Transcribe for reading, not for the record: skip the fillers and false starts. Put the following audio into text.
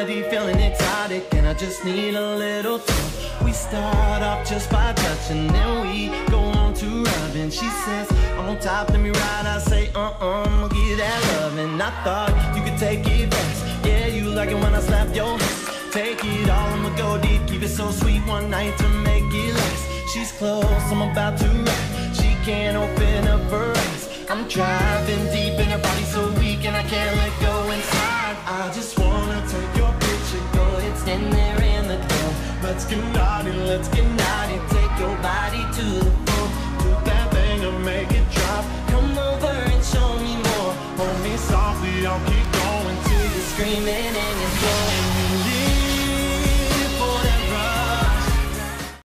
society feeling exotic, and I just need a little time. We start off just by touching, then we go on to rubbing. She says, on top, let me ride. I say, I'ma give you that loving. I thought you could take it best. Yeah, you like it when I slap your wrist. Take it all, I'ma go deep. Keep it so sweet one night to make it last. She's close, I'm about to wreck. She can't open up her eyes. I'm driving deep in her body, so weak and I can't let go inside. I just wanna take your picture, go ahead, stand there in the door. Let's get naughty, let's get naughty.